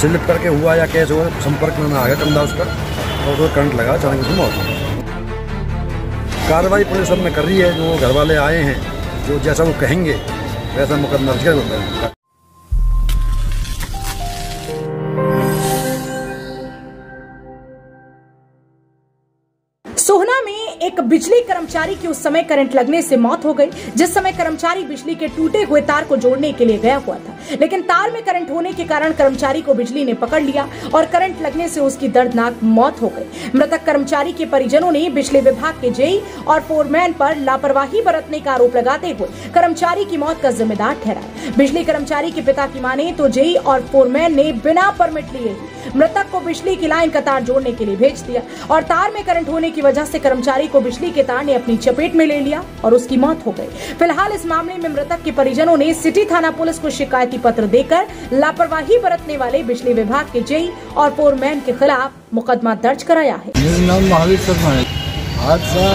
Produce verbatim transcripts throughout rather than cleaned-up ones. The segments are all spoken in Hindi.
स्लिप करके हुआ या कैसे हुआ, संपर्क में आ गया कंधा उसका और वो करंट लगा, अचानक उसकी मौत हो गई। कार्रवाई पुलिस सब ने कर रही है, जो घर वाले आए हैं जो जैसा वो कहेंगे वैसा मुकदमा दर्ज होगा। सोहना में एक बिजली कर्मचारी की उस समय करंट लगने से मौत हो गई, जिस समय कर्मचारी बिजली के टूटे हुए तार को जोड़ने के लिए गया हुआ था, लेकिन तार में करंट होने के कारण कर्मचारी को बिजली ने पकड़ लिया और करंट लगने से उसकी दर्दनाक मौत हो गई। मृतक कर्मचारी के परिजनों ने बिजली विभाग के जे ई और फोरमैन पर लापरवाही बरतने का आरोप लगाते हुए कर्मचारी की मौत का जिम्मेदार ठहराया। बिजली कर्मचारी के पिता की माने तो जे ई और फोरमैन ने बिना परमिट लिए मृतक को बिजली की लाइन का तार जोड़ने के लिए भेज दिया और तार में करंट होने की वजह से कर्मचारी को बिजली के तार ने अपनी चपेट में ले लिया और उसकी मौत हो गई। फिलहाल इस मामले में मृतक के परिजनों ने सिटी थाना पुलिस को शिकायती पत्र देकर लापरवाही बरतने वाले बिजली विभाग के जे ई और फोरमैन के खिलाफ मुकदमा दर्ज कराया है। मेरा नाम महावीर शर्मा है। हादसा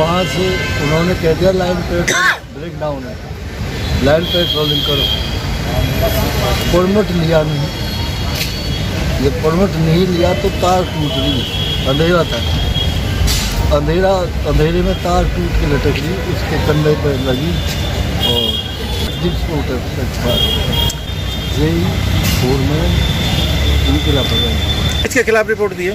वहाँ से उन्होंने कह दिया लाइन पे ब्रेक डाउन है, लाइन पे ट्रोलिंग करो, परमिट लिया नहीं, ये परमिट नहीं लिया तो तार टूट गई। अंधेरा था, अंधेरा अंधेरे में तार टूट के लटक गई, उसके कंधे पर लगी और इसके खिलाफ रिपोर्ट दी है।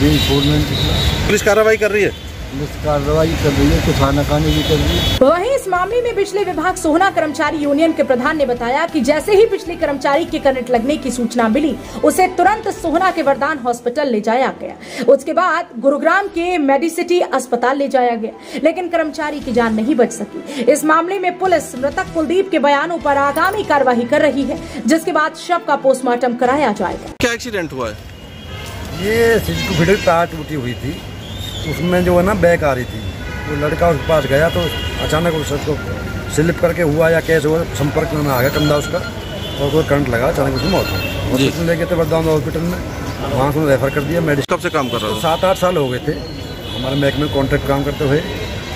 जी फोरमैन के खिलाफ पुलिस कार्रवाई कर रही है, पुलिस कार्रवाई कर रही है, कुछ आनाकानी भी कर रही है। वहीं इस मामले में बिजली विभाग सोहना कर्मचारी यूनियन के प्रधान ने बताया कि जैसे ही बिजली कर्मचारी के करंट लगने की सूचना मिली, उसे तुरंत सोहना के वरदान हॉस्पिटल ले जाया गया, उसके बाद गुरुग्राम के मेडिसिटी अस्पताल ले जाया गया, लेकिन कर्मचारी की जान नहीं बच सकी। इस मामले में पुलिस मृतक कुलदीप के बयानों पर आगामी कार्यवाही कर रही है, जिसके बाद शव का पोस्टमार्टम कराया जाएगा। क्या एक्सीडेंट हुआ है? ये तार टूटी हुई थी, उसमें जो है ना बैक आ रही थी, वो लड़का उसके पास गया तो अचानक उसको स्लिप करके हुआ या कैसे हुआ, संपर्क में आ गया कंधा उसका और वो करंट लगा, अचानक उसकी मौत हो गई। उसको ले गए थे वरदान हॉस्पिटल में, वहाँ से रेफर कर दिया। मेडिसिटी कब से काम कर रहा है? सात आठ साल हो गए थे हमारे महकमे में कॉन्ट्रैक्ट काम करते हुए।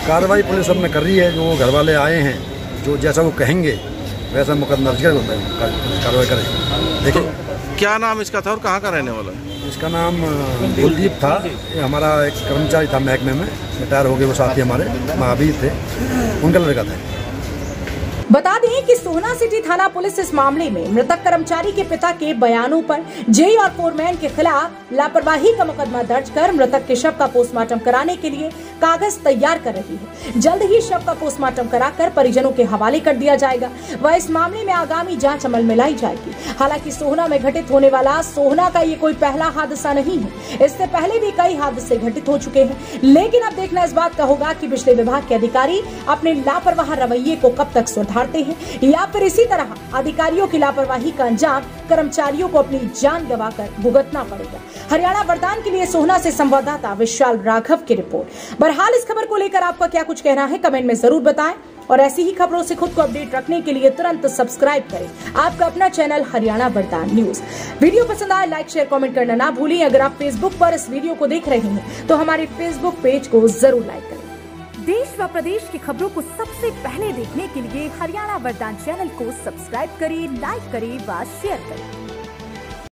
कार्रवाई पुलिस सब ने कर रही है, जो घर वाले आए हैं जो जैसा वो कहेंगे वैसा मुकदमा दर्ज कार्रवाई करेंगे। देखिए क्या नाम इसका था और कहाँ का रहने वाला है? इसका नाम कुलदीप था, हमारा एक कर्मचारी था महकमे में, रिटायर हो गए वो साथी हमारे महावीर थे, उनका लड़का था। बता दें कि सोहना सिटी थाना पुलिस इस मामले में मृतक कर्मचारी के पिता के बयानों पर जे ई और फोरमैन के खिलाफ लापरवाही का मुकदमा दर्ज कर मृतक के शव का पोस्टमार्टम कराने के लिए कागज तैयार कर रही है। जल्द ही शव का पोस्टमार्टम कराकर परिजनों के हवाले कर दिया जाएगा व इस मामले में आगामी जांच अमल में लाई जाएगी। हालांकि सोहना में घटित होने वाला सोहना का ये कोई पहला हादसा नहीं है, इससे पहले भी कई हादसे घटित हो चुके हैं, लेकिन अब देखना इस बात का होगा कि बिजली विभाग के अधिकारी अपने लापरवाह रवैये को कब तक सुधारते हैं या फिर इसी तरह अधिकारियों की लापरवाही का अंजाम कर्मचारियों को अपनी जान गंवाकर भुगतना पड़ेगा। हरियाणा वरदान के लिए सोहना से संवाददाता विशाल राघव की रिपोर्ट। बहरहाल इस खबर को लेकर आपका क्या कुछ कहना है कमेंट में जरूर बताएं और ऐसी ही खबरों से खुद को अपडेट रखने के लिए तुरंत सब्सक्राइब करें आपका अपना चैनल हरियाणा वरदान न्यूज। वीडियो पसंद आए लाइक शेयर कमेंट करना ना भूलें। अगर आप फेसबुक पर इस वीडियो को देख रहे हैं तो हमारे फेसबुक पेज को जरूर लाइक करें। देश व प्रदेश की खबरों को सबसे पहले देखने के लिए हरियाणा वरदान चैनल को सब्सक्राइब करें, लाइक करें व शेयर करें।